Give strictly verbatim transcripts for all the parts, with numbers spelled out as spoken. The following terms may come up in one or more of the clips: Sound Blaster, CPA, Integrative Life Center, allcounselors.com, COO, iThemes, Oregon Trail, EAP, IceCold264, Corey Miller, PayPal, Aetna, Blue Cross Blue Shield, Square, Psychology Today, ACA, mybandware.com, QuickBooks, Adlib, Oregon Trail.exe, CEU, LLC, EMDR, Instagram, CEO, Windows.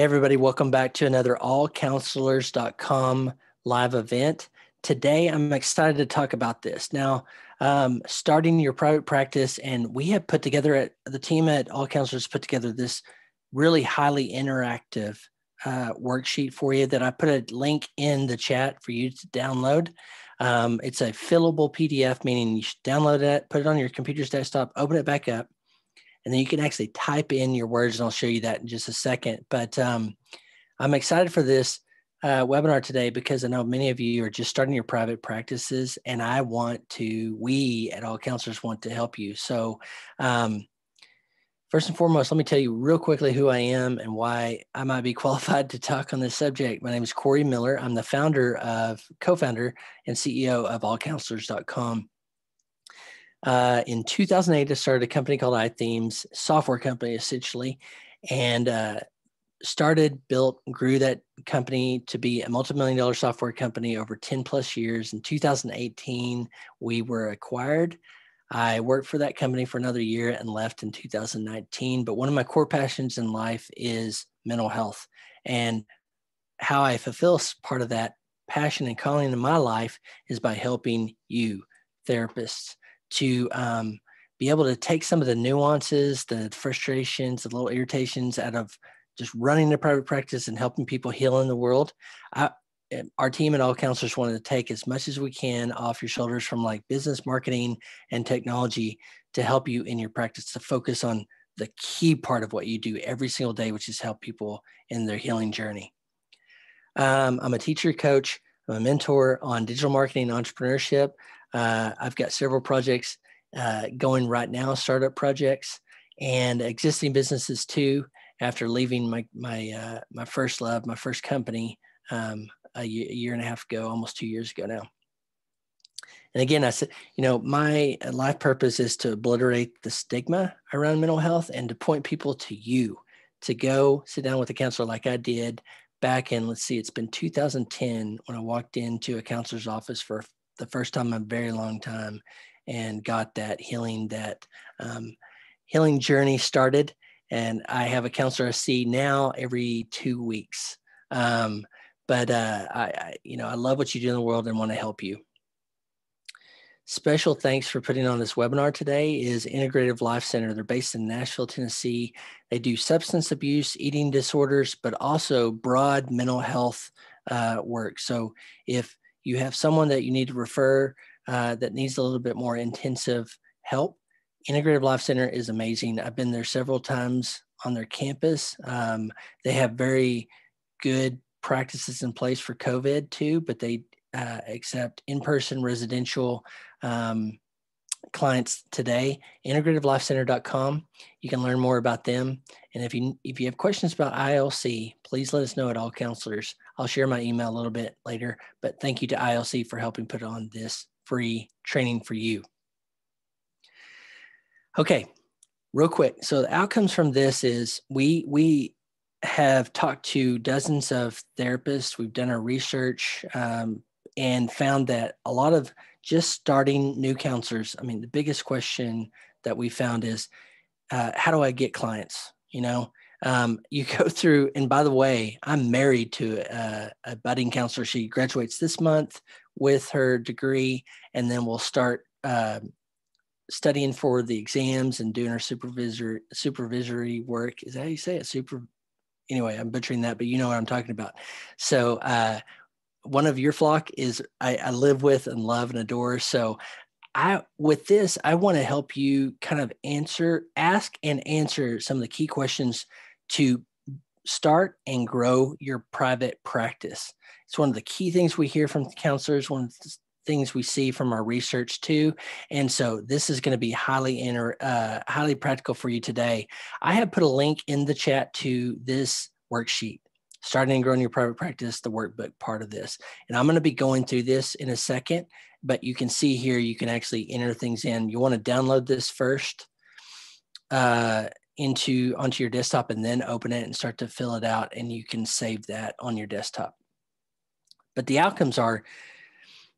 Hey everybody, welcome back to another all counselors dot com live event. Today, I'm excited to talk about this. Now, um, starting your private practice, and we have put together, at, the team at All Counselors put together this really highly interactive uh, worksheet for you that I put a link in the chat for you to download. Um, it's a fillable P D F, meaning you should download it, put it on your computer's desktop, open it back up, and then you can actually type in your words, and I'll show you that in just a second. But um, I'm excited for this uh, webinar today because I know many of you are just starting your private practices, and I want to, we at All Counselors want to help you. So um, first and foremost, let me tell you real quickly who I am and why I might be qualified to talk on this subject. My name is Corey Miller. I'm the founder of, co-founder and C E O of all counselors dot com. Uh, in two thousand eight, I started a company called iThemes, software company essentially, and uh, started, built, grew that company to be a multi-million dollar software company over ten plus years. In two thousand eighteen, we were acquired. I worked for that company for another year and left in two thousand nineteen. But one of my core passions in life is mental health, and how I fulfill part of that passion and calling in my life is by helping you therapists to um, be able to take some of the nuances, the frustrations, the little irritations out of just running a private practice and helping people heal in the world. I, our team at All Counselors wanted to take as much as we can off your shoulders from like business, marketing, and technology to help you in your practice, to focus on the key part of what you do every single day, which is help people in their healing journey. Um, I'm a teacher, coach, I'm a mentor on digital marketing and entrepreneurship. Uh, I've got several projects uh, going right now, startup projects and existing businesses too. After leaving my my uh, my first love, my first company, um, a year and a half ago, almost two years ago now. And again, I said, you know, my life purpose is to obliterate the stigma around mental health and to point people to you, to go sit down with a counselor like I did back in, let's see, it's been two thousand ten when I walked into a counselor's office for the first time in a very long time and got that healing, that um, healing journey started. And I have a counselor I see now every two weeks. Um, but, uh, I, I, you know, I love what you do in the world and want to help you. Special thanks for putting on this webinar today is Integrative Life Center. They're based in Nashville, Tennessee. They do substance abuse, eating disorders, but also broad mental health uh, work. So if you have someone that you need to refer uh, that needs a little bit more intensive help, Integrative Life Center is amazing. I've been there several times on their campus. Um, they have very good practices in place for COVID too, but they uh, accept in-person residential um, clients today. integrative life center dot com. You can learn more about them. And if you if you have questions about I L C, please let us know at All Counselors. I'll share my email a little bit later, but thank you to I L C for helping put on this free training for you. Okay, real quick. So the outcomes from this is we we have talked to dozens of therapists. We've done our research um, and found that a lot of just starting new counselors, I mean, the biggest question that we found is, uh, how do I get clients? You know, um, you go through, and by the way, I'm married to a, a budding counselor. She graduates this month with her degree, and then we'll start uh, studying for the exams and doing her supervisor, supervisory work. Is that how you say it? Super. Anyway, I'm butchering that, but you know what I'm talking about. So uh, one of your flock is I, I live with and love and adore. So I, with this, I want to help you kind of answer, ask and answer some of the key questions to start and grow your private practice. It's one of the key things we hear from counselors, one of the things we see from our research too. And so this is going to be highly inter, uh, highly practical for you today. I have put a link in the chat to this worksheet, starting and growing your private practice, the workbook part of this. And I'm going to be going through this in a second, but you can see here, you can actually enter things in. You want to download this first uh, into onto your desktop and then open it and start to fill it out. And you can save that on your desktop. But the outcomes are,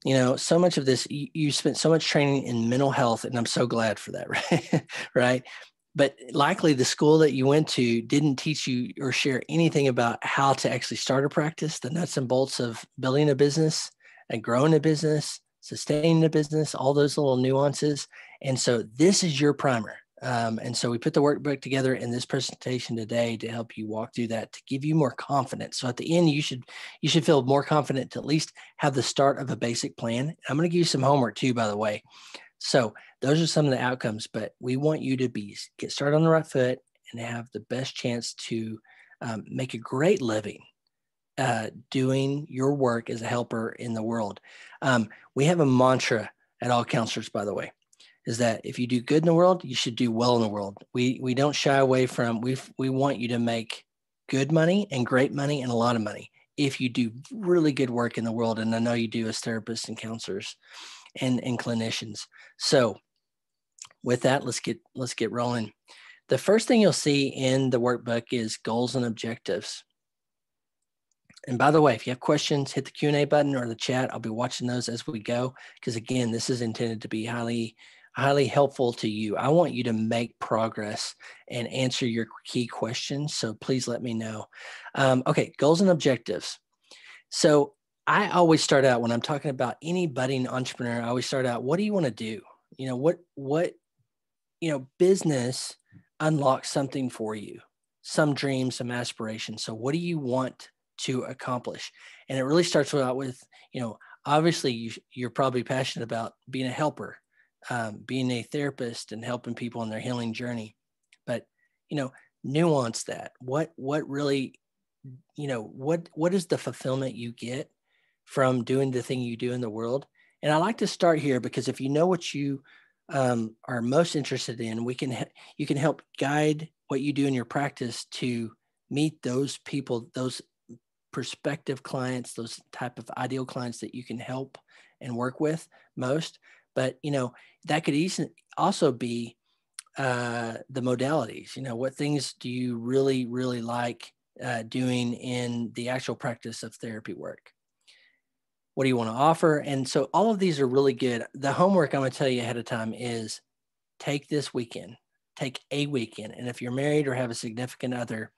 you know, so much of this, you, you spent so much training in mental health, and I'm so glad for that, right? Right? but likely the school that you went to didn't teach you or share anything about how to actually start a practice, the nuts and bolts of building a business and growing a business, sustaining a business, all those little nuances. And so this is your primer. Um, and so we put the workbook together in this presentation today to help you walk through that, to give you more confidence. So at the end, you should you should feel more confident to at least have the start of a basic plan. I'm going to give you some homework too, by the way. So those are some of the outcomes, but we want you to be get started on the right foot and have the best chance to um, make a great living uh, doing your work as a helper in the world. Um, we have a mantra at All Counselors, by the way, is that if you do good in the world, you should do well in the world. We we don't shy away from, we we want you to make good money and great money and a lot of money if you do really good work in the world. And I know you do as therapists and counselors and, and clinicians. So with that, let's get, let's get rolling. The first thing you'll see in the workbook is goals and objectives. And by the way, if you have questions, hit the Q and A button or the chat. I'll be watching those as we go, because again, this is intended to be highly highly helpful to you. I want you to make progress and answer your key questions. So please let me know. Um, okay, goals and objectives. So I always start out when I'm talking about any budding entrepreneur, I always start out, what do you want to do? You know, what, what, you know, business unlocks something for you, some dreams, some aspirations. So what do you want to accomplish? And it really starts out with, you know, obviously you, you're probably passionate about being a helper, Um, being a therapist and helping people in their healing journey, but, you know, nuance that. What, what really, you know, what, what is the fulfillment you get from doing the thing you do in the world? And I like to start here, because if you know what you um, are most interested in, we can, you can help guide what you do in your practice to meet those people, those prospective clients, those type of ideal clients that you can help and work with most. But, you know, that could also be uh, the modalities. You know, what things do you really, really like uh, doing in the actual practice of therapy work? What do you want to offer? And so all of these are really good. The homework I'm going to tell you ahead of time is take this weekend, take a weekend. And if you're married or have a significant other,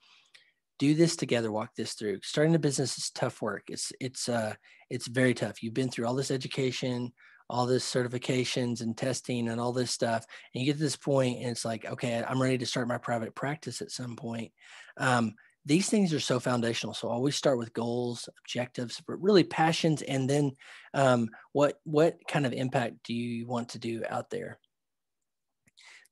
do this together, walk this through. Starting a business is tough work. It's, it's, uh, it's very tough. You've been through all this education, all this certifications and testing and all this stuff. And you get to this point and it's like, okay, I'm ready to start my private practice at some point. Um, these things are so foundational. So always start with goals, objectives, but really passions. And then um, what, what kind of impact do you want to do out there?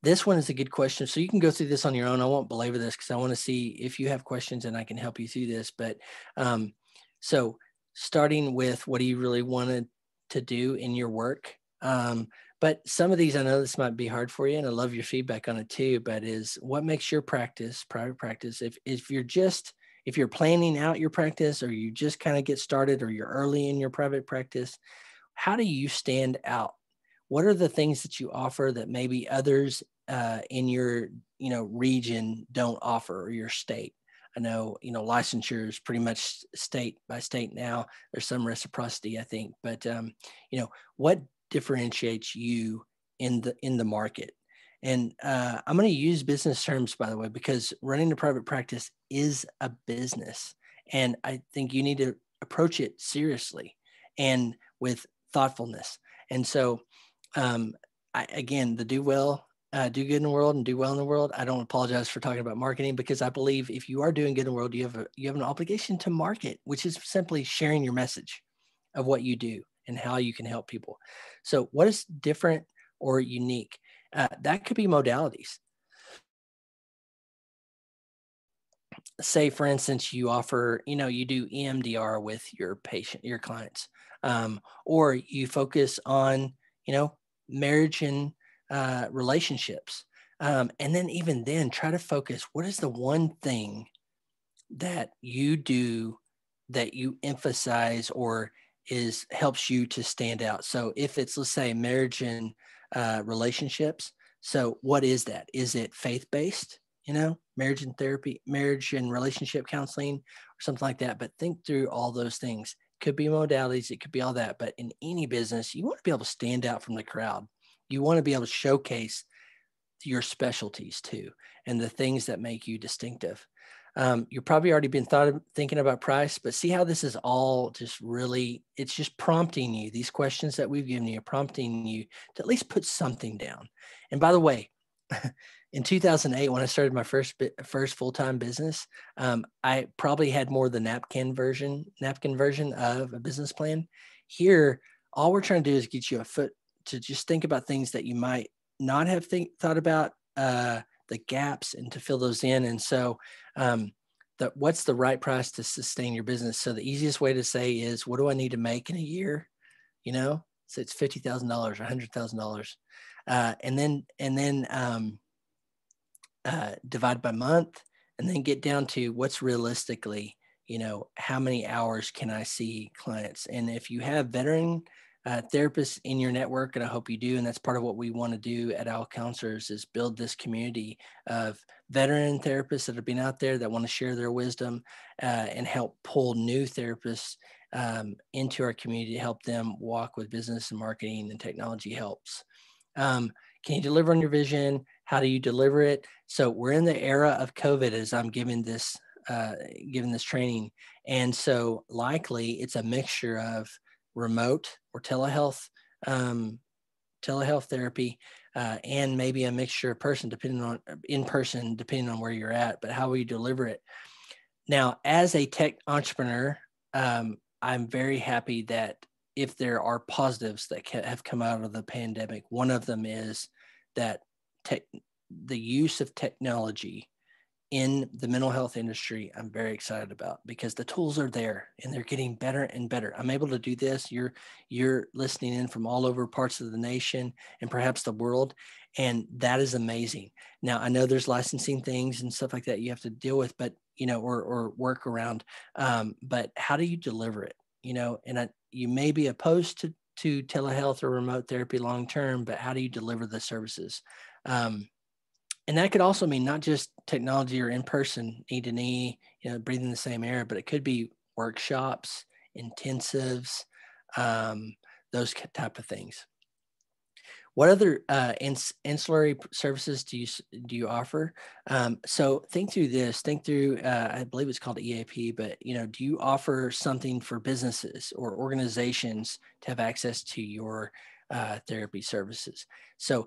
This one is a good question. So you can go through this on your own. I won't belabor this because I want to see if you have questions and I can help you through this. But um, so starting with what do you really want to to do in your work. Um, but some of these, I know this might be hard for you and I love your feedback on it too, but is what makes your practice, private practice, if, if you're just, if you're planning out your practice or you just kind of get started or you're early in your private practice, how do you stand out? What are the things that you offer that maybe others uh, in your, you know, region don't offer or your state? I know, you know, licensure is pretty much state by state now. There's some reciprocity, I think, but, um, you know, what differentiates you in the, in the market? And uh, I'm going to use business terms, by the way, because running a private practice is a business. And I think you need to approach it seriously and with thoughtfulness. And so, um, I, again, the do well, Uh, do good in the world and do well in the world. I don't apologize for talking about marketing, because I believe if you are doing good in the world, you have a, you have an obligation to market, which is simply sharing your message of what you do and how you can help people. So what is different or unique? Uh, that could be modalities. Say, for instance, you offer, you know, you do E M D R with your patient, your clients, um, or you focus on, you know, marriage and Uh, relationships. Um, and then even then try to focus, what is the one thing that you do that you emphasize or is helps you to stand out? So if it's, let's say, marriage and uh, relationships, so what is that? Is it faith-based, you know, marriage and therapy, marriage and relationship counseling or something like that? But think through all those things. Could be modalities, it could be all that, but in any business, you want to be able to stand out from the crowd. You want to be able to showcase your specialties too, and the things that make you distinctive. Um, you've probably already been thought of, thinking about price, but see how this is all just really, it's just prompting you. These questions that we've given you are prompting you to at least put something down. And by the way, in two thousand eight, when I started my first first full-time business, um, I probably had more of the napkin version, napkin version of a business plan. Here, all we're trying to do is get you a foot to just think about things that you might not have think, thought about, uh, the gaps, and to fill those in. And so um, the, what's the right price to sustain your business? So the easiest way to say is, what do I need to make in a year? You know, so it's fifty thousand dollars or one hundred thousand dollars. Uh, and then, and then um, uh, divide by month, and then get down to what's realistically, you know, how many hours can I see clients? And if you have veteran Uh, therapists in your network, and I hope you do, and that's part of what we want to do at All Counselors, is build this community of veteran therapists that have been out there that want to share their wisdom uh, and help pull new therapists um, into our community to help them walk with business and marketing and technology helps. Um, can you deliver on your vision? How do you deliver it? So we're in the era of COVID as I'm giving this, uh, giving this training. And so likely it's a mixture of remote or telehealth, um, telehealth therapy, uh, and maybe a mixture of person depending on in person, depending on where you're at, but how will you deliver it? Now, as a tech entrepreneur, um, I'm very happy that if there are positives that have come out of the pandemic, one of them is that tech, the use of technology in the mental health industry, I'm very excited about, because the tools are there and they're getting better and better. I'm able to do this. You're, you're listening in from all over parts of the nation and perhaps the world, and that is amazing. Now, I know there's licensing things and stuff like that you have to deal with, but, you know, or, or work around, um, but how do you deliver it? You know, and I, you may be opposed to, to telehealth or remote therapy long-term, but how do you deliver the services? Um, And that could also mean not just technology or in-person, knee-to-knee, you know, breathing the same air, but it could be workshops, intensives, um, those type of things. What other uh, ins- ancillary services do you do you offer? Um, so think through this. Think through. Uh, I believe it's called E A P, but you know, do you offer something for businesses or organizations to have access to your uh, therapy services? So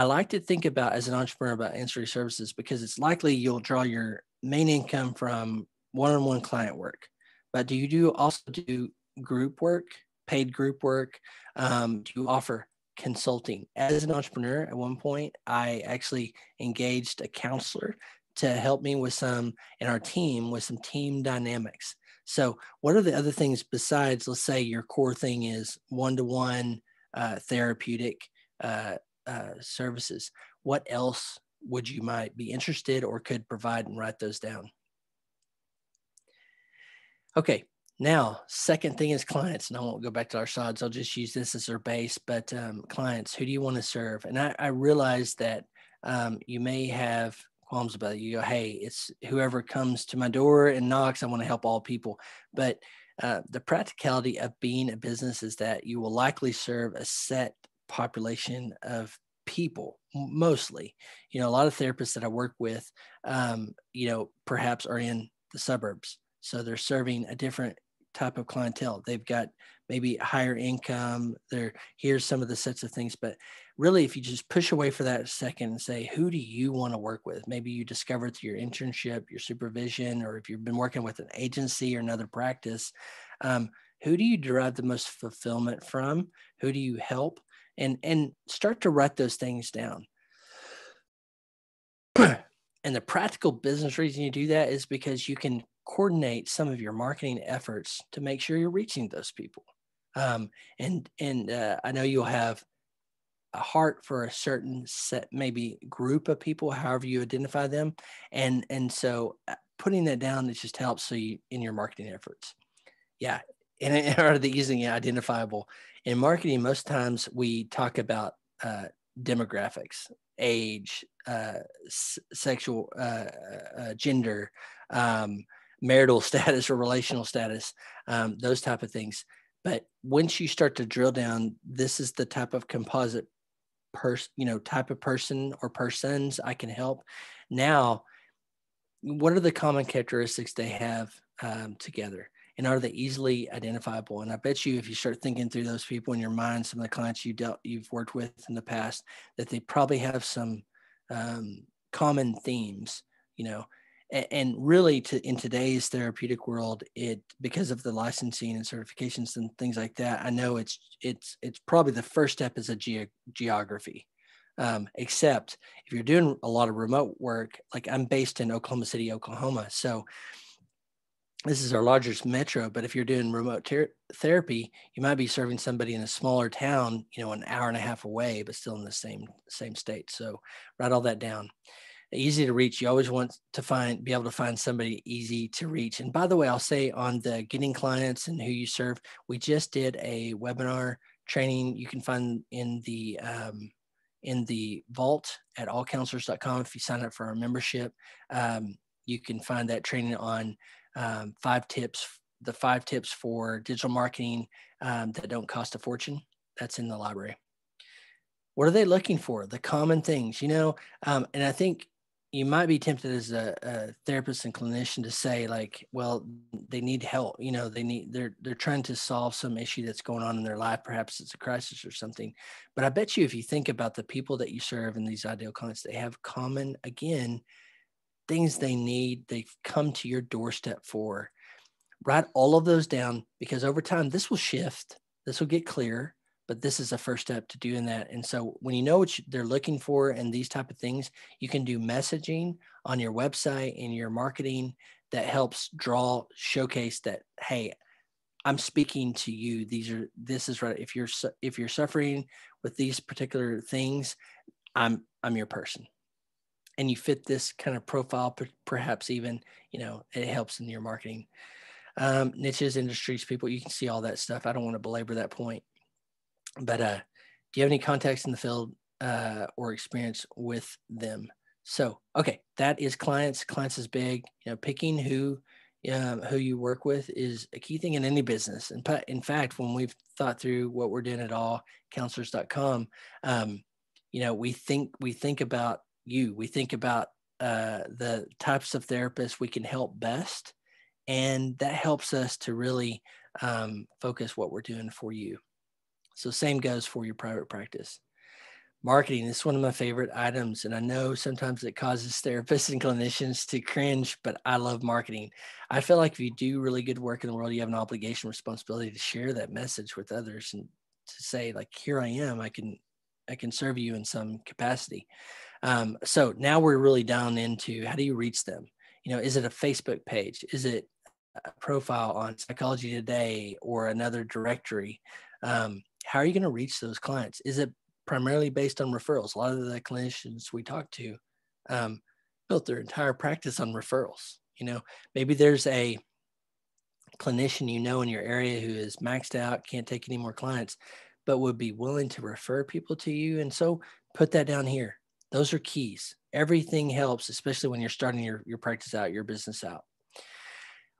I like to think about, as an entrepreneur, about ancillary services, because it's likely you'll draw your main income from one-on-one client work. But do you do also do group work, paid group work? Um, do you offer consulting? As an entrepreneur, at one point, I actually engaged a counselor to help me with some, and our team, with some team dynamics. So what are the other things besides, let's say your core thing is one-to-one uh, therapeutic uh Uh, services? What else would you might be interested or could provide, and write those down? Okay, now second thing is clients, and I won't go back to our slides. I'll just use this as our base, but um, clients, who do you want to serve? And I, I realize that um, you may have qualms about it. You go, hey, it's whoever comes to my door and knocks, I want to help all people. But uh, the practicality of being a business is that you will likely serve a set population of people, mostly. You know, a lot of therapists that I work with, um, you know, perhaps are in the suburbs. So they're serving a different type of clientele. They've got maybe higher income. They're, here's some of the sets of things. But really, if you just push away for that second and say, who do you want to work with? Maybe you discovered through your internship, your supervision, or if you've been working with an agency or another practice, um, who do you derive the most fulfillment from? Who do you help? And, and start to write those things down. And the practical business reason you do that is because you can coordinate some of your marketing efforts to make sure you're reaching those people. Um, and and uh, I know you'll have a heart for a certain set, maybe group of people, however you identify them. And, and so putting that down, it just helps so you, in your marketing efforts. Yeah. And are they using identifiable? In marketing, most times we talk about uh, demographics, age, uh, s- sexual, uh, uh, gender, um, marital status or relational status, um, those type of things. But once you start to drill down, this is the type of composite person, you know, type of person or persons I can help. Now, what are the common characteristics they have um, together? And are they easily identifiable? And I bet you if you start thinking through those people in your mind, some of the clients you dealt, you've worked with in the past, that they probably have some um, common themes, you know, and, and really to, in today's therapeutic world, it, because of the licensing and certifications and things like that, I know it's, it's, it's probably the first step is a ge- geography. Um, except if you're doing a lot of remote work, like I'm based in Oklahoma City, Oklahoma. So this is our largest metro, but if you're doing remote ter- therapy, you might be serving somebody in a smaller town, you know, an hour and a half away, but still in the same same state. So write all that down. Easy to reach. You always want to find, be able to find somebody easy to reach. And by the way, I'll say on the getting clients and who you serve, we just did a webinar training. You can find in the um, in the vault at all counselors dot com. If you sign up for our membership, um, you can find that training on. Um, five tips, the five tips for digital marketing um, that don't cost a fortune. That's in the library. What are they looking for? The common things, you know, um, and I think you might be tempted as a, a therapist and clinician to say like, well, they need help. You know, they need, they're, they're trying to solve some issue that's going on in their life. Perhaps it's a crisis or something, but I bet you, if you think about the people that you serve and these ideal clients, they have common, again, things they need, they've come to your doorstep for. Write all of those down because over time, this will shift. This will get clearer, but this is the first step to doing that. And so when you know what you, they're looking for and these type of things, you can do messaging on your website and your marketing that helps draw, showcase that, hey, I'm speaking to you. These are, this is right. If you're, if you're suffering with these particular things, I'm, I'm your person. And you fit this kind of profile, perhaps even, you know, it helps in your marketing. Um, niches, industries, people, you can see all that stuff. I don't want to belabor that point. But uh, do you have any contacts in the field uh, or experience with them? So, okay, that is clients. Clients is big. You know, picking who um, who you work with is a key thing in any business. And in fact, when we've thought through what we're doing at all counselors dot com, um, you know, we think we think about you. We think about uh, the types of therapists we can help best, and that helps us to really um, focus what we're doing for you. So same goes for your private practice. Marketing, this is one of my favorite items, and I know sometimes it causes therapists and clinicians to cringe, but I love marketing. I feel like if you do really good work in the world, you have an obligation, responsibility to share that message with others and to say, like, here I am, I can I can serve you in some capacity. Um, so now we're really down into how do you reach them? You know, is it a Facebook page? Is it a profile on Psychology Today or another directory? Um, how are you going to reach those clients? Is it primarily based on referrals? A lot of the clinicians we talk to um, built their entire practice on referrals. You know, maybe there's a clinician you know in your area who is maxed out, can't take any more clients, but would be willing to refer people to you. And so put that down here. Those are keys. Everything helps, especially when you're starting your, your practice out, your business out.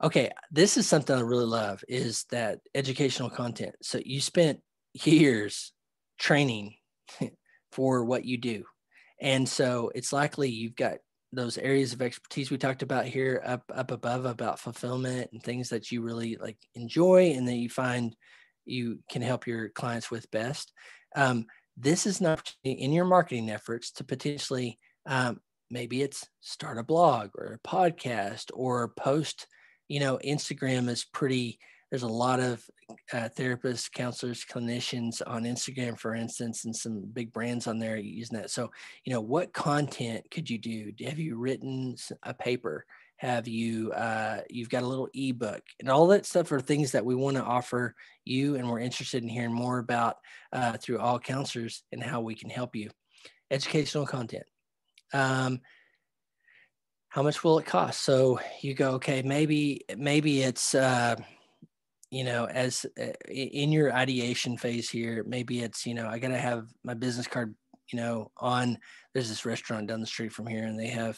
Okay, this is something I really love is that educational content. So you spent years training for what you do. And so it's likely you've got those areas of expertise we talked about here up, up above about fulfillment and things that you really like enjoy and that you find you can help your clients with best. Um, this is an opportunity in your marketing efforts to potentially, um, maybe it's start a blog or a podcast or post, you know, Instagram is pretty, there's a lot of uh, therapists, counselors, clinicians on Instagram, for instance, and some big brands on there using that. So, you know, what content could you do? Have you written a paper? Have you, uh, you've got a little ebook and all that stuff are things that we want to offer you. And we're interested in hearing more about uh, through All Counselors and how we can help you. Educational content. Um, how much will it cost? So you go, okay, maybe, maybe it's, uh, you know, as uh, in your ideation phase here, maybe it's, you know, I got to have my business card, you know, on, there's this restaurant down the street from here and they have,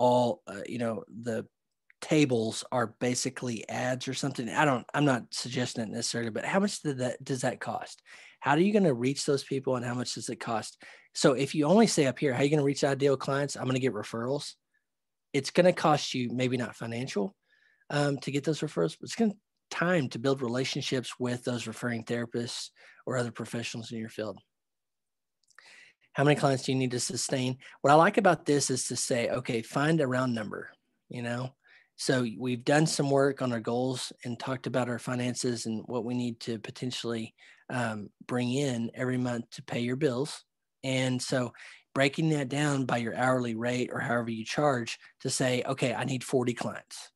all, uh, you know, the tables are basically ads or something. I don't, I'm not suggesting it necessarily, but how much did that, does that cost? How are you going to reach those people and how much does it cost? So if you only say up here, how are you going to reach ideal clients? I'm going to get referrals. It's going to cost you, maybe not financial um, to get those referrals, but it's going to time to build relationships with those referring therapists or other professionals in your field. How many clients do you need to sustain? What I like about this is to say, okay, find a round number, you know? So we've done some work on our goals and talked about our finances and what we need to potentially um, bring in every month to pay your bills. And so breaking that down by your hourly rate or however you charge to say, okay, I need forty clients.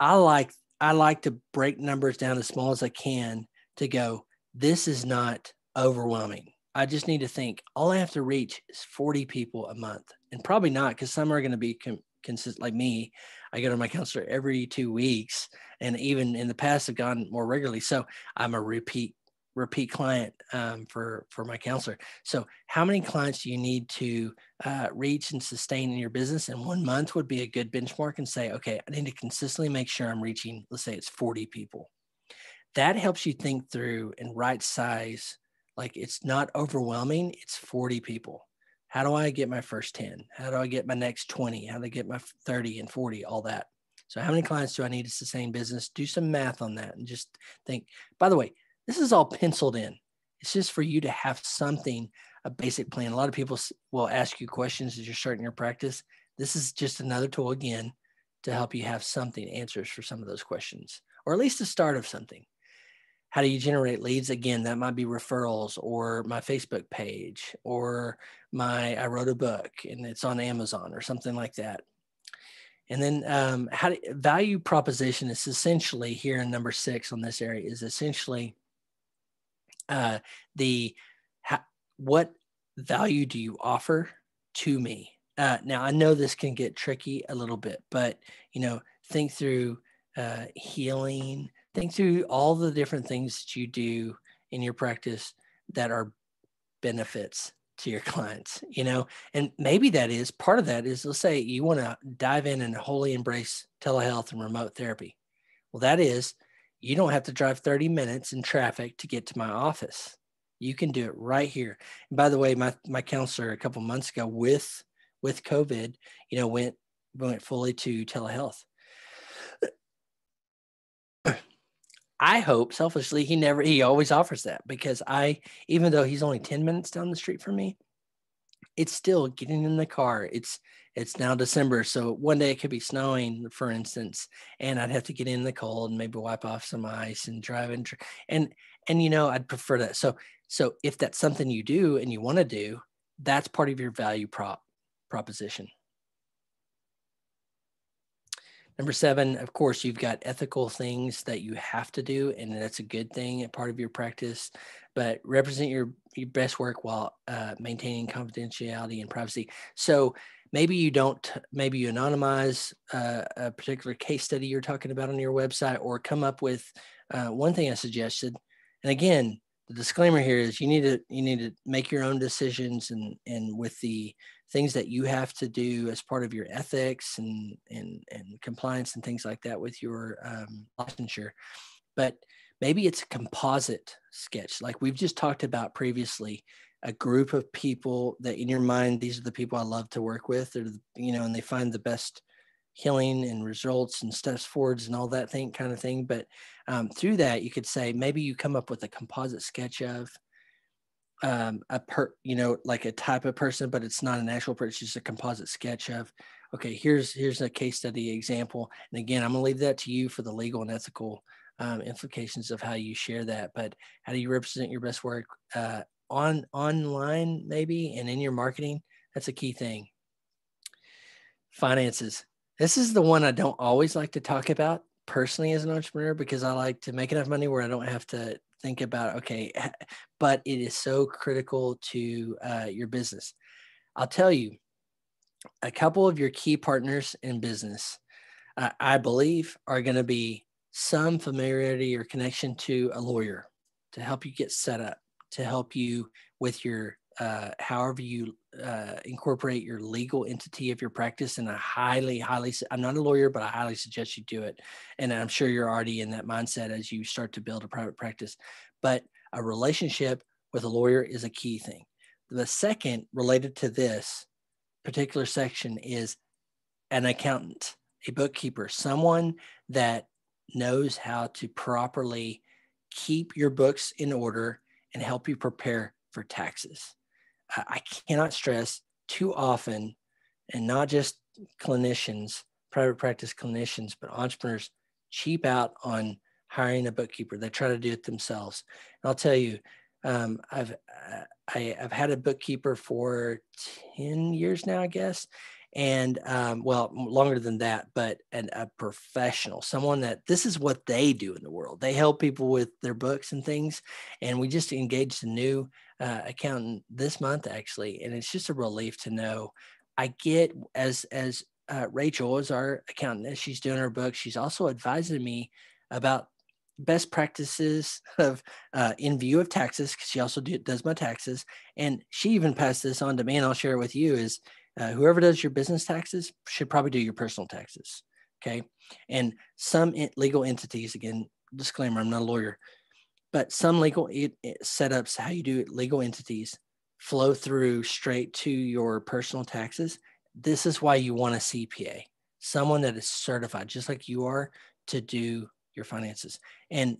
I like, I like to break numbers down as small as I can to go, this is not overwhelming. I just need to think all I have to reach is forty people a month, and probably not, because some are going to be com- consistent like me. I go to my counselor every two weeks and even in the past have gone more regularly. So I'm a repeat, repeat client um, for, for my counselor. So how many clients do you need to uh, reach and sustain in your business? And one month would be a good benchmark and say, okay, I need to consistently make sure I'm reaching, let's say it's forty people. That helps you think through and right size. Like, it's not overwhelming, it's forty people. How do I get my first ten? How do I get my next twenty? How do I get my thirty and forty, all that? So how many clients do I need to sustain business? Do some math on that and just think, by the way, this is all penciled in. It's just for you to have something, a basic plan. A lot of people will ask you questions as you're starting your practice. This is just another tool again to help you have something, answers for some of those questions, or at least the start of something. How do you generate leads? Again, that might be referrals or my Facebook page or my, I wrote a book and it's on Amazon or something like that. And then um, how do, value proposition is essentially here in number six on this area is essentially uh, the, ha, what value do you offer to me? Uh, now I know this can get tricky a little bit, but you know, think through uh, healing, think through all the different things that you do in your practice that are benefits to your clients, you know, and maybe that is part of that is, let's say you want to dive in and wholly embrace telehealth and remote therapy. Well, that is, you don't have to drive thirty minutes in traffic to get to my office. You can do it right here. And by the way, my, my counselor a couple months ago with, with COVID, you know, went, went fully to telehealth. I hope selfishly he never, he always offers that because I, even though he's only ten minutes down the street from me, it's still getting in the car. It's, it's now December. So one day it could be snowing, for instance, and I'd have to get in the cold and maybe wipe off some ice and drive in. And, and, you know, I'd prefer that. So, so if that's something you do and you want to do, that's part of your value prop proposition. Number seven, of course, you've got ethical things that you have to do, and that's a good thing and part of your practice, but represent your, your best work while uh, maintaining confidentiality and privacy. So maybe you don't, maybe you anonymize uh, a particular case study you're talking about on your website or come up with uh, one thing I suggested. And again, the disclaimer here is you need to, you need to make your own decisions and, and with the things that you have to do as part of your ethics and, and, and compliance and things like that with your um, licensure. But maybe it's a composite sketch. Like we've just talked about previously, a group of people that in your mind, these are the people I love to work with, they're, you know, and they find the best healing and results and steps forwards and all that thing kind of thing. But um, through that, you could say, maybe you come up with a composite sketch of um, a per, you know, like a type of person, but it's not an actual person, it's just a composite sketch of, okay, here's, here's a case study example. And again, I'm gonna leave that to you for the legal and ethical um, implications of how you share that, but how do you represent your best work uh, on online maybe, and in your marketing? That's a key thing. Finances. This is the one I don't always like to talk about personally as an entrepreneur because I like to make enough money where I don't have to think about, okay, but it is so critical to uh, your business. I'll tell you, a couple of your key partners in business, uh, I believe, are going to be some familiarity or connection to a lawyer to help you get set up, to help you with your Uh, however you uh, incorporate your legal entity of your practice. And I highly, highly, I'm not a lawyer, but I highly suggest you do it. And I'm sure you're already in that mindset as you start to build a private practice. But a relationship with a lawyer is a key thing. The second, related to this particular section, is an accountant, a bookkeeper, someone that knows how to properly keep your books in order and help you prepare for taxes. I cannot stress too often, and not just clinicians, private practice clinicians, but entrepreneurs cheap out on hiring a bookkeeper. They try to do it themselves. And I'll tell you, um, I've, uh, I, I've had a bookkeeper for ten years now, I guess. And um, well, longer than that, but an, a professional, someone that this is what they do in the world. They help people with their books and things. And we just engaged a new uh, accountant this month, actually. And it's just a relief to know. I get as, as uh, Rachel is our accountant, as she's doing her book, she's also advising me about best practices of uh, in view of taxes, because she also do, does my taxes. And she even passed this on to me, and I'll share it with you, is Uh, whoever does your business taxes should probably do your personal taxes, okay? And some in- legal entities, again, disclaimer, I'm not a lawyer, but some legal it, it setups, how you do it, legal entities flow through straight to your personal taxes. This is why you want a C P A, someone that is certified, just like you are, to do your finances. And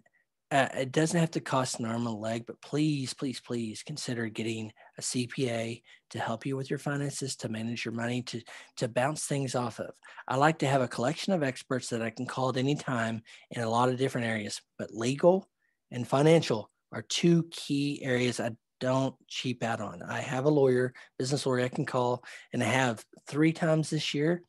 uh, it doesn't have to cost an arm and a leg, but please, please, please consider getting a C P A to help you with your finances, to manage your money, to, to bounce things off of. I like to have a collection of experts that I can call at any time in a lot of different areas, but legal and financial are two key areas I don't cheap out on. I have a lawyer, business lawyer I can call, and I have three times this year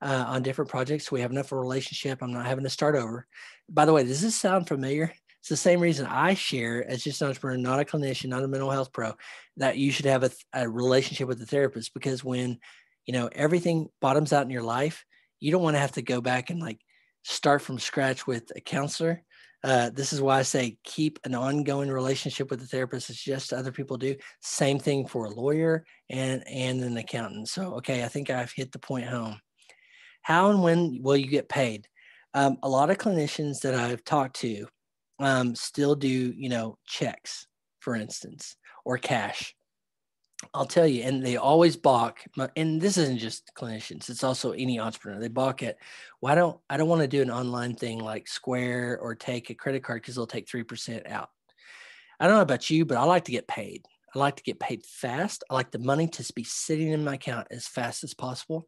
uh, on different projects. We have enough of a relationship. I'm not having to start over. By the way, does this sound familiar? It's the same reason I share as just an entrepreneur, not a clinician, not a mental health pro, that you should have a, a relationship with a therapist, because when, you know, everything bottoms out in your life, you don't want to have to go back and like start from scratch with a counselor. Uh, this is why I say keep an ongoing relationship with a therapist. It's just other people do. Same thing for a lawyer and, and an accountant. So, okay, I think I've hit the point home. How and when will you get paid? Um, a lot of clinicians that I've talked to Um, still do, you know, checks, for instance, or cash. I'll tell you, and they always balk. And this isn't just clinicians; it's also any entrepreneur. They balk at, "Why don't I don't want to do an online thing like Square or take a credit card because they'll take three percent out." I don't know about you, but I like to get paid. I like to get paid fast. I like the money to be sitting in my account as fast as possible.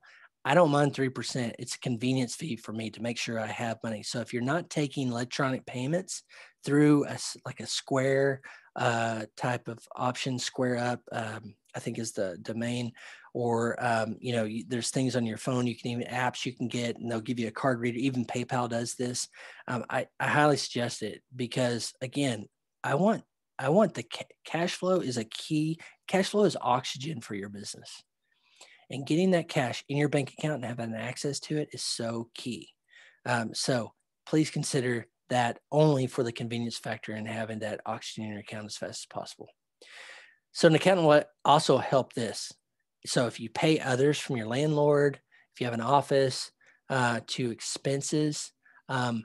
I don't mind three percent. It's a convenience fee for me to make sure I have money. So if you're not taking electronic payments through a, like a Square uh, type of option, Square Up, um, I think is the domain, or, um, you know, you, there's things on your phone, you can even apps you can get, and they'll give you a card reader. Even PayPal does this. Um, I, I highly suggest it because, again, I want, I want the ca- cash flow is a key. Cash flow is oxygen for your business. And getting that cash in your bank account and having access to it is so key. Um, so please consider that only for the convenience factor and having that oxygen in your account as fast as possible. So an accountant will also help this. So if you pay others, from your landlord, if you have an office, uh, to expenses. Um,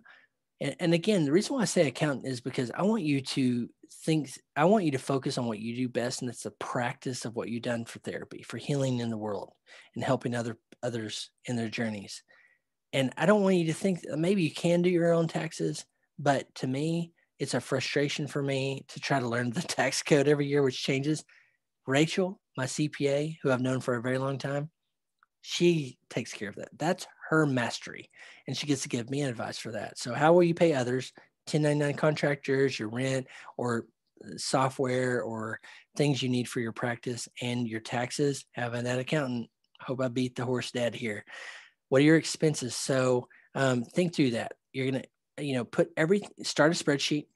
and, and again, the reason why I say accountant is because I want you to Think I want you to focus on what you do best, and it's the practice of what you've done for therapy, for healing in the world, and helping other others in their journeys. And I don't want you to think that maybe you can do your own taxes, but to me, it's a frustration for me to try to learn the tax code every year, which changes. Rachel, my C P A, who I've known for a very long time, she takes care of that. That's her mastery, and she gets to give me advice for that. So, how will you pay others? ten ninety-nine contractors, your rent or software or things you need for your practice and your taxes, having that accountant. Hope I beat the horse dead here. What are your expenses? So um, think through that. You're going to, you know, put every, start a spreadsheet,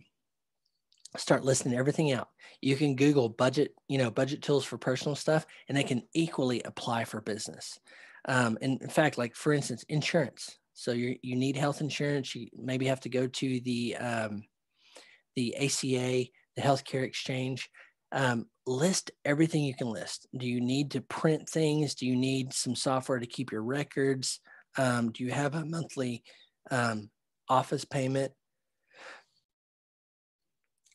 start listing everything out. You can Google budget, you know, budget tools for personal stuff, and they can equally apply for business. Um, and in fact, like for instance, insurance. So you you need health insurance. You maybe have to go to the um, the A C A, the healthcare exchange. Um, list everything you can list. Do you need to print things? Do you need some software to keep your records? Um, do you have a monthly um, office payment?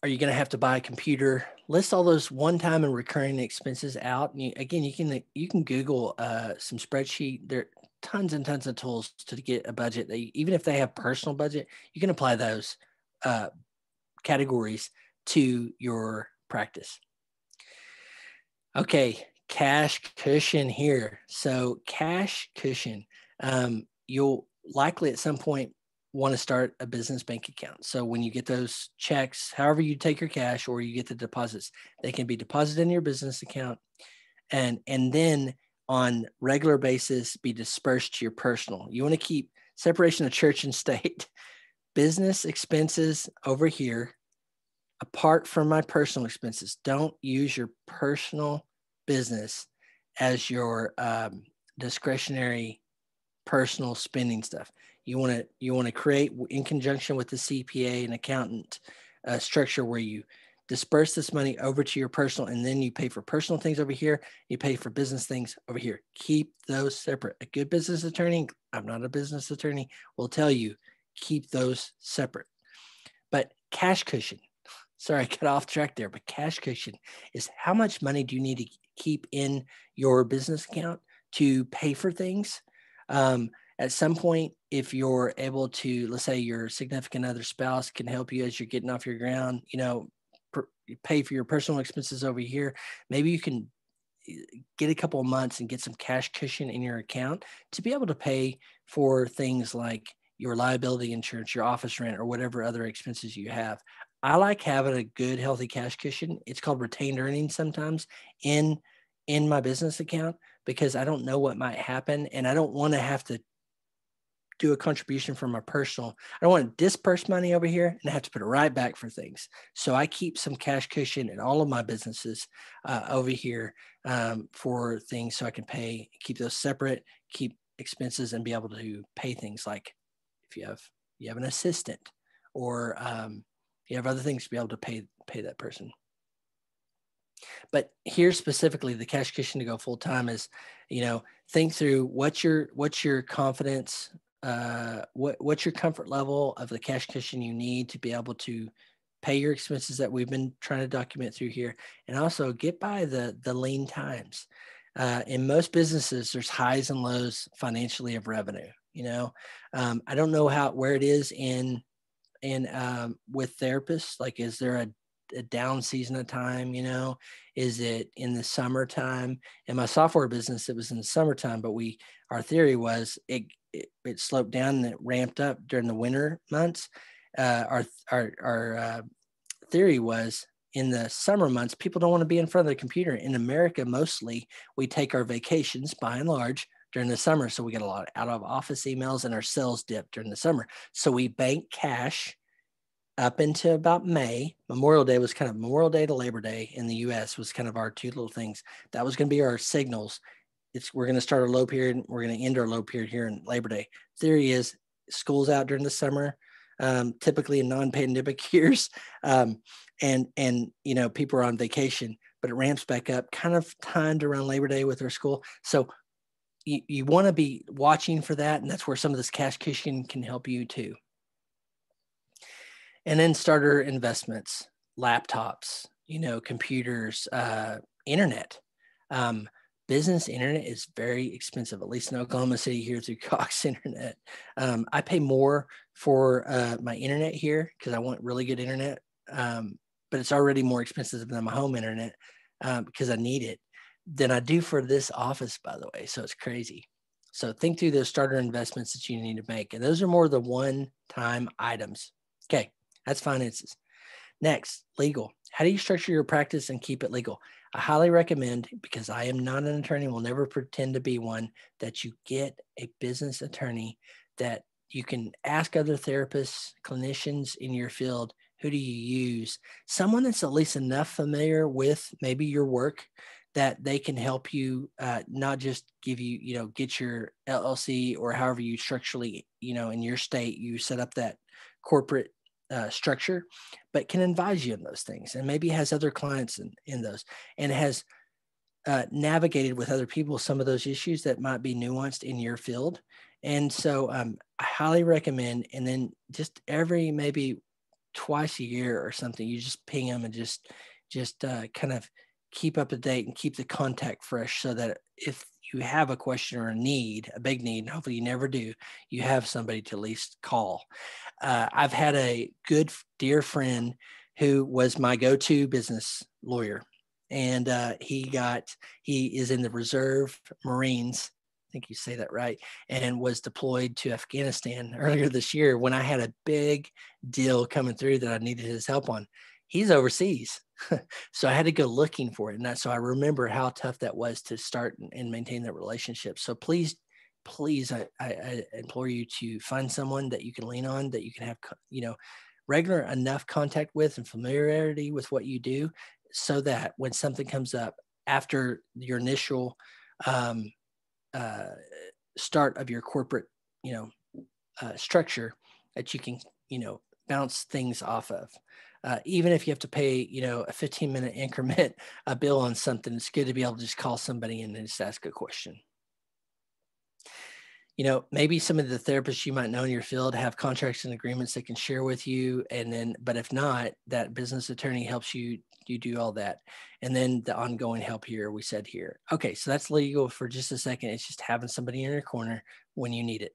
Are you going to have to buy a computer? List all those one-time and recurring expenses out. And you, again, you can you can Google uh, some spreadsheet. There are tons and tons of tools to get a budget. That you, even if they have personal budget, you can apply those uh, categories to your practice. Okay, cash cushion here. So cash cushion, um, you'll likely at some point want to start a business bank account. So when you get those checks, however you take your cash or you get the deposits, they can be deposited in your business account and, and then on regular basis be dispersed to your personal. You want to keep separation of church and state, business expenses over here, apart from my personal expenses. Don't use your personal business as your um, discretionary personal spending stuff. You want to you want to create, in conjunction with the C P A and accountant, a structure where you disperse this money over to your personal, and then you pay for personal things over here. You pay for business things over here. Keep those separate. A good business attorney, I'm not a business attorney, will tell you keep those separate. But cash cushion, sorry, I got off track there, but cash cushion is how much money do you need to keep in your business account to pay for things? Um, At some point, if you're able to, let's say your significant other spouse can help you as you're getting off your ground, you know, per, pay for your personal expenses over here. Maybe you can get a couple of months and get some cash cushion in your account to be able to pay for things like your liability insurance, your office rent, or whatever other expenses you have. I like having a good, healthy cash cushion. It's called retained earnings sometimes in, in my business account, because I don't know what might happen and I don't want to have to do a contribution from my personal. I don't want to disperse money over here and have to put it right back for things. So I keep some cash cushion in all of my businesses uh, over here um, for things so I can pay, keep those separate, keep expenses, and be able to pay things like if you have you have an assistant or um, you have other things to be able to pay pay that person. But here specifically, the cash cushion to go full time is, you know, think through what's your what's your confidence. Uh, what, what's your comfort level of the cash cushion you need to be able to pay your expenses that we've been trying to document through here, and also get by the, the lean times. Uh, in most businesses, there's highs and lows financially of revenue. You know, um, I don't know how where it is in in um, with therapists. Like, is there a a down season of time? You know, is it in the summertime? In my software business, it was in the summertime, but we, our theory was it it, it sloped down and it ramped up during the winter months. Uh, our our, our uh, theory was in the summer months, people don't want to be in front of the computer. In America, mostly we take our vacations by and large during the summer. So we get a lot of out of office emails and our sales dip during the summer. So we bank cash up into about May. Memorial Day was kind of Memorial Day to Labor Day in the U S was kind of our two little things. That was going to be our signals. It's, we're going to start our low period. We're going to end our low period here in Labor Day. Theory is school's out during the summer, um, typically in non-pandemic years. Um, and, and, you know, people are on vacation, but it ramps back up kind of timed around Labor Day with our school. So you, you want to be watching for that. And that's where some of this cash cushion can help you too. And then starter investments, laptops, you know, computers, uh, internet. Um, business internet is very expensive, at least in Oklahoma City here through Cox Internet. Um, I pay more for uh, my internet here because I want really good internet, um, but it's already more expensive than my home internet um, because I need it than I do for this office, by the way. So it's crazy. So think through those starter investments that you need to make. And those are more the one-time items. Okay. That's finances. Next, legal. How do you structure your practice and keep it legal? I highly recommend, because I am not an attorney, will never pretend to be one, that you get a business attorney that you can ask other therapists, clinicians in your field, who do you use? Someone that's at least enough familiar with maybe your work that they can help you, uh, not just give you, you know, get your L L C or however you structurally, you know, in your state, you set up that corporate Uh, structure, but can advise you on those things, and maybe has other clients in, in those, and has uh, navigated with other people some of those issues that might be nuanced in your field. And so um, I highly recommend, and then just every maybe twice a year or something. You just ping them and just just uh, kind of keep up to date and keep the contact fresh, so that if you have a question or a need, a big need, and hopefully you never do, you have somebody to at least call. Uh, I've had a good dear friend who was my go-to business lawyer, and uh, he got he is in the Reserve Marines. I think you say that right, and was deployed to Afghanistan earlier this year when I had a big deal coming through that I needed his help on. He's overseas. So I had to go looking for it. And that, so I remember how tough that was to start and, and maintain that relationship. So please, please, I, I, I implore you to find someone that you can lean on, that you can have, you know, regular enough contact with and familiarity with what you do, so that when something comes up after your initial um, uh, start of your corporate, you know, uh, structure, that you can, you know, bounce things off of. Uh, even if you have to pay, you know, a fifteen minute increment, a bill on something, it's good to be able to just call somebody and just ask a question. You know, maybe some of the therapists you might know in your field have contracts and agreements they can share with you. And then, but if not, that business attorney helps you, you do all that. And then the ongoing help here, we said here. Okay, so that's legal for just a second. It's just having somebody in your corner when you need it.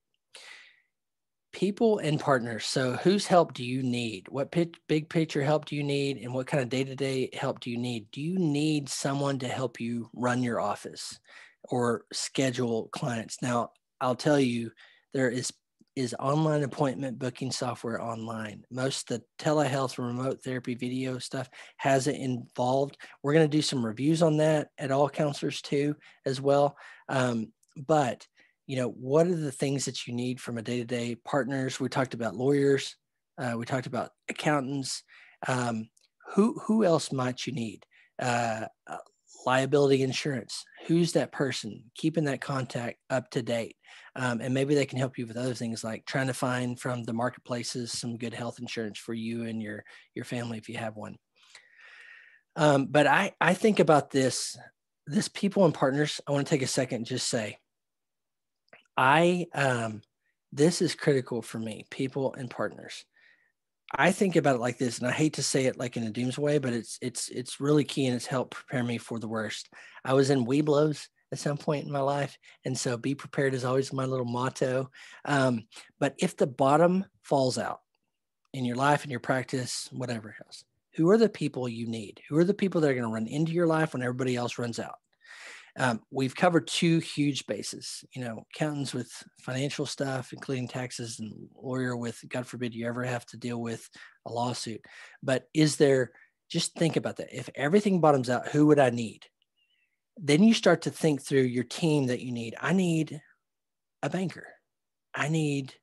People and partners. So whose help do you need? What pitch, big picture help do you need? And what kind of day-to-day help do you need? Do you need someone to help you run your office or schedule clients? Now, I'll tell you, there is, is online appointment booking software online. Most of the telehealth remote therapy video stuff has it involved. We're going to do some reviews on that at All Counselors too, as well. Um, but you know, what are the things that you need from a day-to-day partners? We talked about lawyers. Uh, we talked about accountants. Um, who, who else might you need? Uh, uh, liability insurance. Who's that person? Keeping that contact up to date. Um, and maybe they can help you with other things, like trying to find from the marketplaces some good health insurance for you and your, your family if you have one. Um, but I, I think about this, this people and partners. I want to take a second and just say, I, um, this is critical for me, people and partners. I think about it like this, and I hate to say it like in a dooms way, but it's, it's, it's really key, and it's helped prepare me for the worst. I was in Weeblos at some point in my life. And so be prepared is always my little motto. Um, but if the bottom falls out in your life, in your practice, whatever else, who are the people you need? Who are the people that are going to run into your life when everybody else runs out? Um, we've covered two huge bases, you know, accountants with financial stuff, including taxes, and lawyer with, God forbid, you ever have to deal with a lawsuit. But is there, just think about that. If everything bottoms out, who would I need? Then you start to think through your team that you need. I need a banker. I need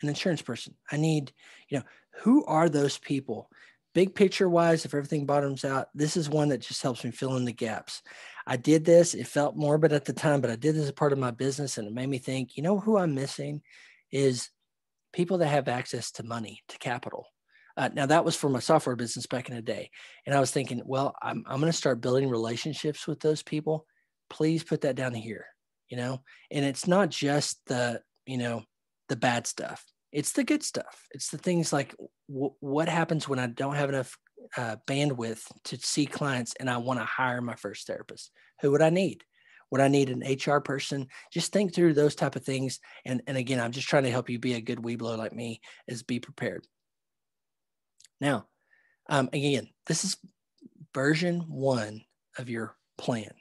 an insurance person. I need, you know, who are those people? Big picture wise, if everything bottoms out, this is one that just helps me fill in the gaps. I did this. It felt morbid at the time, but I did this as part of my business, and it made me think, you know, who I'm missing is people that have access to money, to capital. Uh, now, that was for my software business back in the day. And I was thinking, well, I'm, I'm going to start building relationships with those people. Please put that down here, you know, and it's not just the, you know, the bad stuff. It's the good stuff. It's the things like w- what happens when I don't have enough uh, bandwidth to see clients and I want to hire my first therapist. Who would I need? Would I need an H R person? Just think through those type of things. And, and again, I'm just trying to help you be a good Weeblo like me, is be prepared. Now, um, again, this is version one of your plan,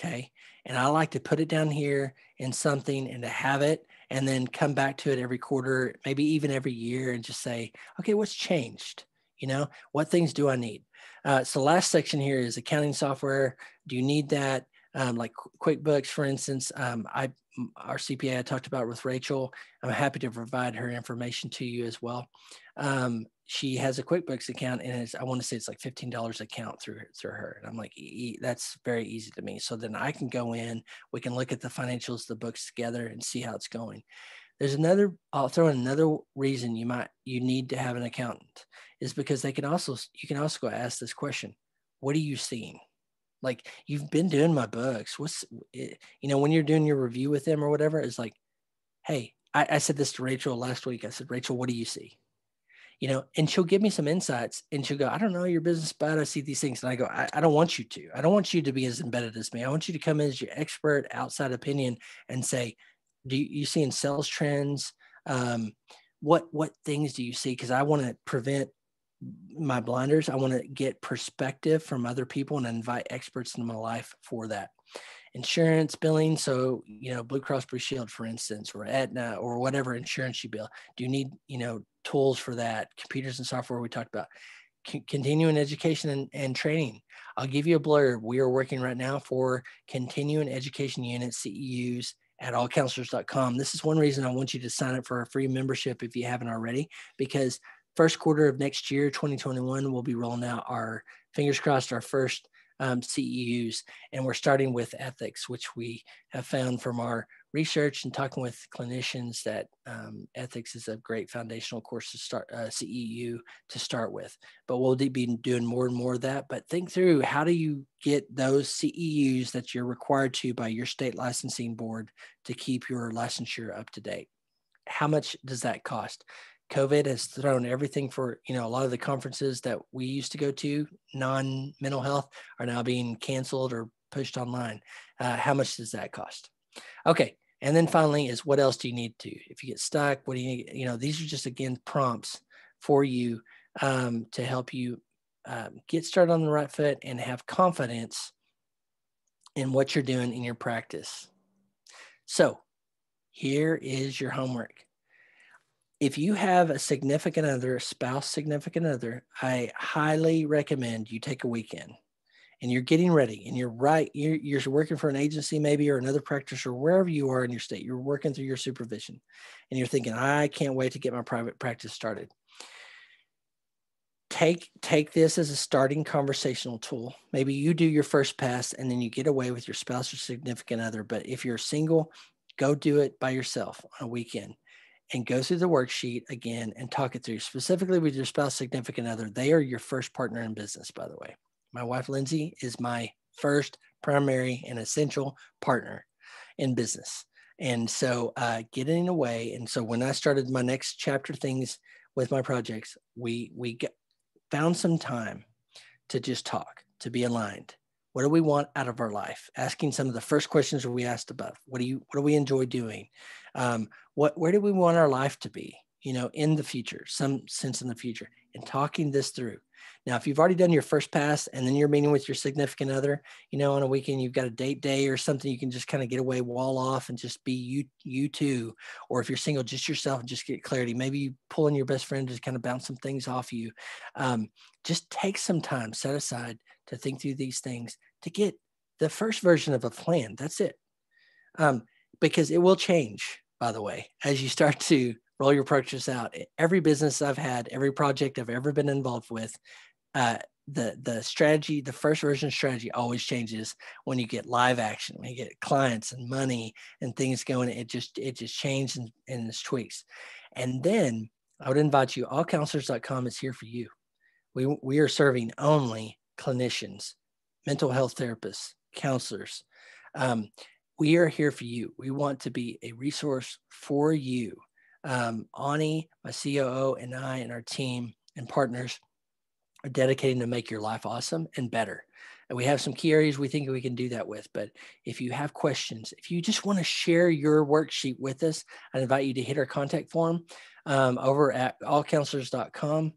okay? And I like to put it down here in something and to have it, and then come back to it every quarter, maybe even every year, and just say, okay, what's changed? You know, what things do I need? Uh, so last section here is accounting software. Do you need that? Um, like QuickBooks, for instance, um, I, our C P A I talked about with Rachel. I'm happy to provide her information to you as well. Um, she has a QuickBooks account, and it's, I want to say it's like fifteen dollars account through, through her. And I'm like, e- that's very easy to me. So then I can go in, we can look at the financials, the books together, and see how it's going. There's another, I'll throw in another reason you might, you need to have an accountant, is because they can also, you can also go ask this question. What are you seeing? Like, you've been doing my books. What's, you know, when you're doing your review with them or whatever, it's like, hey, I, I said this to Rachel last week. I said, Rachel, what do you see? you know, and she'll give me some insights and she'll go, I don't know your business, but I see these things. And I go, I, I don't want you to, I don't want you to be as embedded as me. I want you to come in as your expert outside opinion and say, do you, you see in sales trends? Um, what, what things do you see? Cause I want to prevent my blinders. I want to get perspective from other people and invite experts into my life for that. Insurance billing, so, you know, Blue Cross Blue Shield, for instance, or Aetna, or whatever insurance you bill. Do you need, you know, tools for that? Computers and software we talked about. C- continuing education and, and training. I'll give you a blurb. We are working right now for continuing education units, C E Us, at all counselors dot com. This is one reason I want you to sign up for a free membership if you haven't already, because first quarter of next year, twenty twenty-one, we'll be rolling out our, fingers crossed, our first Um, C E Us, and we're starting with ethics, which we have found from our research and talking with clinicians that um, ethics is a great foundational course to start, uh, C E U to start with. But we'll be doing more and more of that. But think through, how do you get those C E Us that you're required to by your state licensing board to keep your licensure up to date? How much does that cost? COVID has thrown everything for, you know, a lot of the conferences that we used to go to, non-mental health, are now being canceled or pushed online. Uh, how much does that cost? Okay. And then finally is, what else do you need to, if you get stuck, what do you need? You know, these are just, again, prompts for you um, to help you um, get started on the right foot and have confidence in what you're doing in your practice. So here is your homework. If you have a significant other, a spouse, significant other, I highly recommend you take a weekend and you're getting ready and you're right. You're, you're working for an agency maybe, or another practitioner, wherever you are in your state, you're working through your supervision and you're thinking, I can't wait to get my private practice started. Take, take this as a starting conversational tool. Maybe you do your first pass and then you get away with your spouse or significant other. But if you're single, go do it by yourself on a weekend. And go through the worksheet again and talk it through, specifically with your spouse, significant other. They are your first partner in business, by the way. My wife, Lindsay, is my first primary and essential partner in business. And so uh, getting away. And so when I started my next chapter things with my projects, we, we get, found some time to just talk, to be aligned. What do we want out of our life? Asking some of the first questions we asked above. What do you, what do we enjoy doing? Um, what, where do we want our life to be, you know, in the future, some sense in the future, and talking this through. Now, if you've already done your first pass and then you're meeting with your significant other, you know, on a weekend, you've got a date day or something, you can just kind of get away, wall off, and just be you, you two. Or if you're single, just yourself, and just get clarity. Maybe you pull in your best friend, just kind of bounce some things off you. Um, just take some time set aside to think through these things, to get the first version of a plan. That's it. Um, because it will change, by the way, as you start to roll your practice out. Every business I've had, every project I've ever been involved with, uh, the, the strategy, the first version of strategy always changes when you get live action, when you get clients and money and things going. It just, it just changes and, and it's tweaks. And then I would invite you, all counselors dot com is here for you. We, we are serving only clinicians, mental health therapists, counselors. Um, we are here for you. We want to be a resource for you. Um, Ani, my C O O, and I and our team and partners are dedicating to make your life awesome and better. And we have some key areas we think we can do that with. But if you have questions, if you just want to share your worksheet with us, I invite you to hit our contact form um, over at all counselors dot com.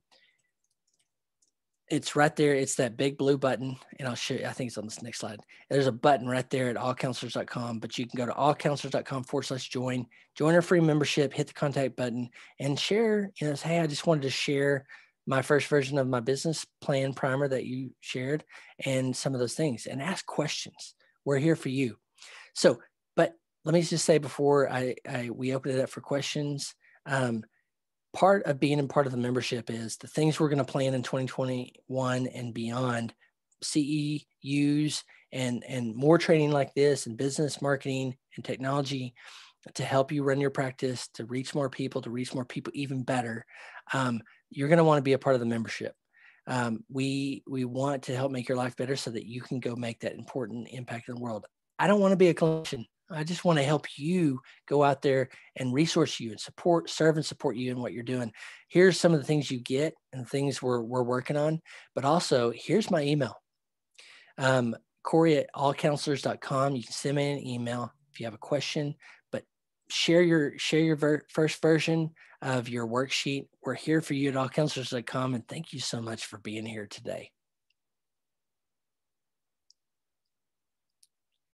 It's right there. It's that big blue button. And I'll show you, I think it's on this next slide. There's a button right there at all counselors dot com, but you can go to all counselors dot com forward slash join, join our free membership, hit the contact button and share, you know, say, hey, I just wanted to share my first version of my business plan primer that you shared and some of those things, and ask questions. We're here for you. So, but let me just say before I, I we open it up for questions, um, part of being and part of the membership is the things we're going to plan in twenty twenty-one and beyond, C E Us and, and more training like this, and business, marketing, and technology to help you run your practice, to reach more people, to reach more people even better. Um, you're going to want to be a part of the membership. Um, we, we want to help make your life better so that you can go make that important impact in the world. I don't want to be a clinician. I just want to help you go out there and resource you and support, serve and support you in what you're doing. Here's some of the things you get and things we're, we're working on, but also here's my email. Um, Corey at all counselors dot com. You can send me an email if you have a question, but share your, share your ver- first version of your worksheet. We're here for you at all counselors dot com. And thank you so much for being here today.